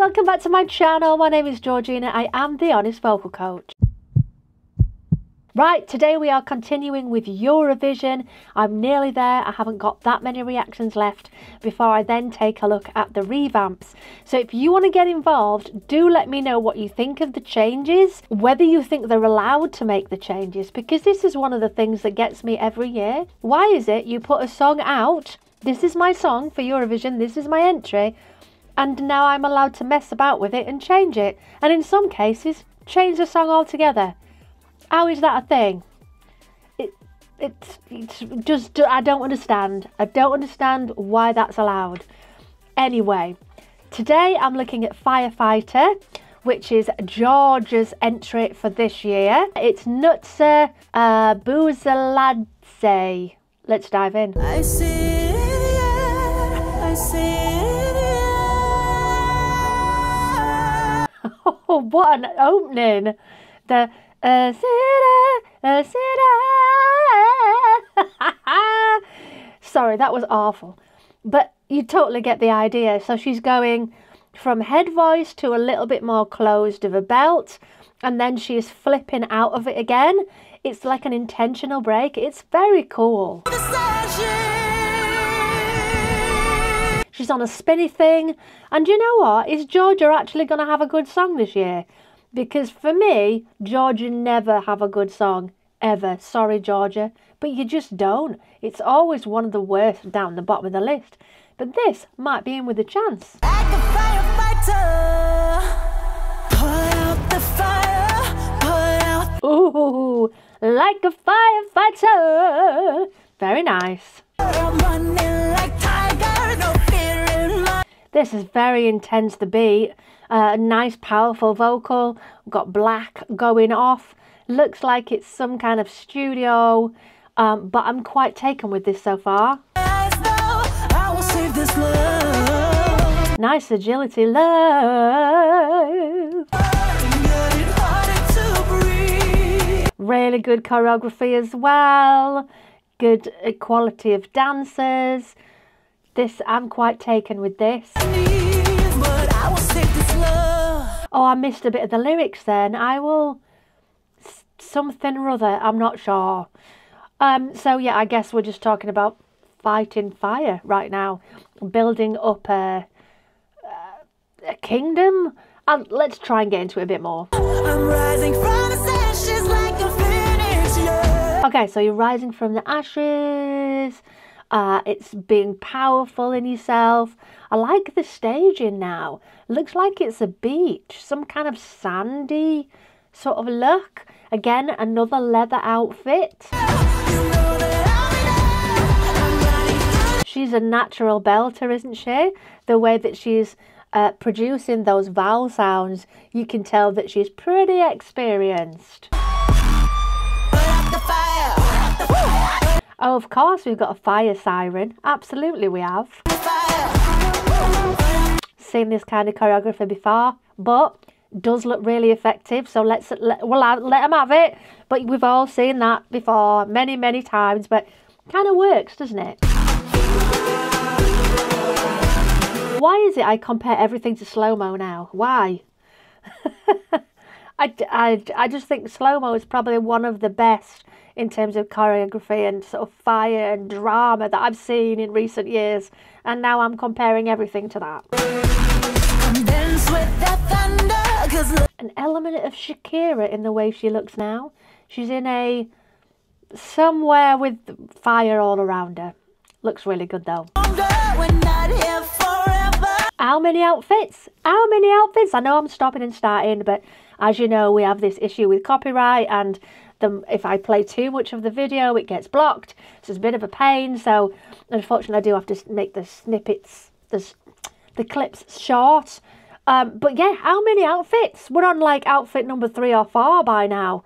welcome back to my channel. My name is Georgina. I am the Honest Vocal Coach. Right, today we are continuing with Eurovision. I'm nearly there. I haven't got that many reactions left before I then take a look at the revamps. So if you want to get involved, do let me know what you think of the changes, whether you think they're allowed to make the changes, because this is one of the things that gets me every year. Why is it you put a song out, this is my song for Eurovision, this is my entry, and now I'm allowed to mess about with it and change it, and in some cases, change the song altogether? How is that a thing? It's just, I don't understand. I don't understand why that's allowed. Anyway, today I'm looking at Firefighter, which is Georgia's entry for this year. It's Nutsa Buzaladze. Let's dive in. I see it, yeah. I see it, yeah. Oh, what an opening. The sorry, that was awful, but you totally get the idea. So she's going from head voice to a little bit more closed of a belt, and then she is flipping out of it again. It's like an intentional break. It's very cool. She's on a spinny thing, and you know what, is Georgia actually going to have a good song this year? Because for me, Georgia never have a good song, ever. Sorry, Georgia, but you just don't. It's always one of the worst down the bottom of the list. But this might be in with a chance. Like a firefighter, pull out the fire, pull out. Ooh, like a firefighter. Very nice. I'm running like tiger, no fear in my... This is very intense, the beat. Nice powerful vocal. We've got black going off. Looks like it's some kind of studio, but I'm quite taken with this so far. I will save this love. Nice agility, love. Really good choreography as well. Good quality of dancers. This, I'm quite taken with this. Oh, I missed a bit of the lyrics then. I will... something or other. I'm not sure. So, yeah, I guess we're just talking about fighting fire right now. Building up a kingdom. And let's try and get into it a bit more. I'm rising from the ashes like a phoenix, yeah. Okay, so you're rising from the ashes. It's being powerful in yourself. I like the staging now. Looks like it's a beach, some kind of sandy sort of look. Again, another leather outfit. She's a natural belter, isn't she? The way that she's producing those vowel sounds, you can tell that she's pretty experienced. Oh, of course we've got a fire siren. Absolutely we have. Seen this kind of choreography before, but does look really effective. So let them have it. But we've all seen that before many, many times, but kind of works, doesn't it? Why is it I compare everything to slow-mo now? Why? I just think slow-mo is probably one of the best in terms of choreography and sort of fire and drama that I've seen in recent years. And now I'm comparing everything to that. An element of Shakira in the way she looks now. She's in a... somewhere with fire all around her. Looks really good though. How many outfits? How many outfits? I know I'm stopping and starting, but as you know, we have this issue with copyright, and if I play too much of the video, it gets blocked. So it's a bit of a pain. So unfortunately, I do have to make the snippets, the clips short. But yeah, how many outfits? We're on like outfit number 3 or 4 by now.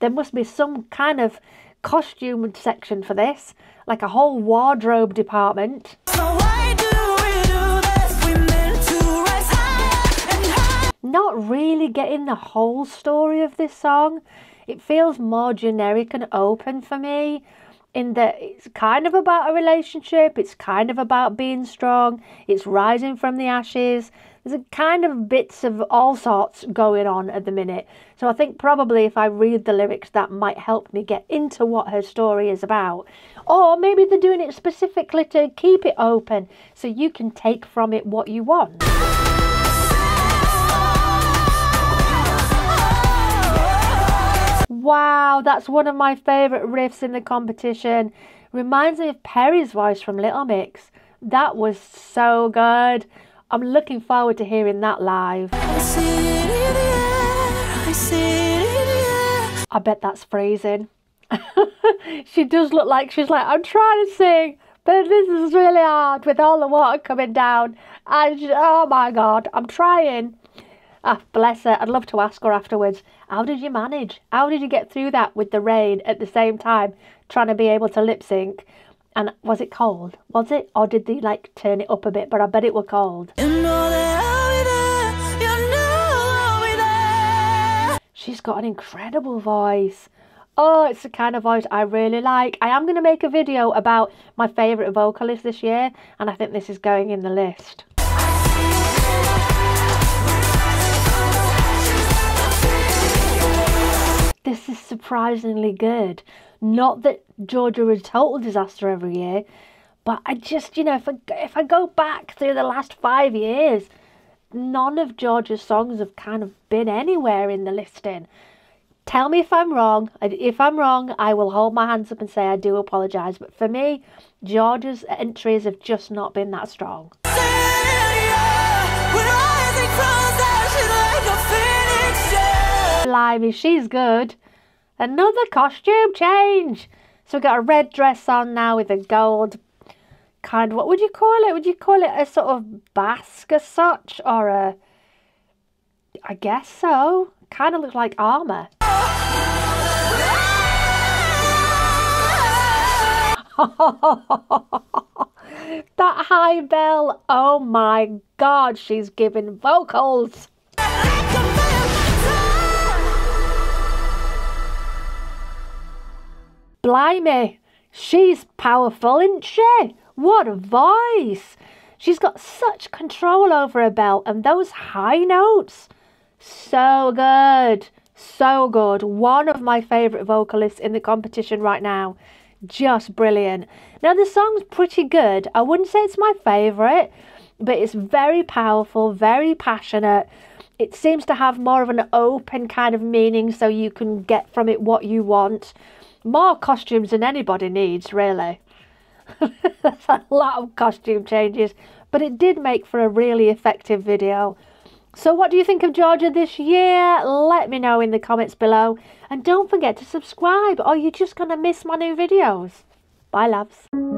There must be some kind of costume section for this, like a whole wardrobe department. So why do we do this? We meant to rise higher and higher. Not really getting the whole story of this song. It feels more generic and open for me, in that it's kind of about a relationship, it's kind of about being strong, it's rising from the ashes. there's a kind of bits of all sorts going on at the minute. So I think probably if I read the lyrics, that might help me get into what her story is about. Or maybe they're doing it specifically to keep it open so you can take from it what you want. Wow, that's one of my favourite riffs in the competition. Reminds me of Perry's voice from Little Mix. That was so good. I'm looking forward to hearing that live. I bet that's freezing. She does look like she's like, I'm trying to sing, but this is really hard with all the water coming down. Oh my God, I'm trying. Ah, bless her. I'd love to ask her afterwards, how did you manage? How did you get through that with the rain at the same time, trying to be able to lip sync? And was it cold? Was it? Or did they like turn it up a bit? But I bet it were cold. You know that I'll be there. You know I'll be there. She's got an incredible voice. Oh, it's the kind of voice I really like. I am going to make a video about my favourite vocalist this year, and I think this is going in the list. This is surprisingly good. Not that Georgia is a total disaster every year, but I just, you know, if I go back through the last 5 years, none of Georgia's songs have kind of been anywhere in the listing. Tell me if I'm wrong. If I'm wrong, I will hold my hands up and say I do apologise. But for me, Georgia's entries have just not been that strong. Blimey, she's good. Another costume change. So we've got a red dress on now with a gold kind of, what would you call it? Would you call it a sort of basque as such? Or a, I guess so. Kind of looks like armour. That high bell. Oh my God, she's giving vocals. Blimey, she's powerful, isn't she? What a voice. She's got such control over her belt and those high notes. So good. So good. One of my favourite vocalists in the competition right now. Just brilliant. Now, the song's pretty good. I wouldn't say it's my favourite, but it's very powerful, very passionate. It seems to have more of an open kind of meaning so you can get from it what you want. More costumes than anybody needs, really. That's a lot of costume changes, but it did make for a really effective video. So what do you think of Georgia this year? Let me know in the comments below. And don't forget to subscribe or you're just going to miss my new videos. Bye, loves.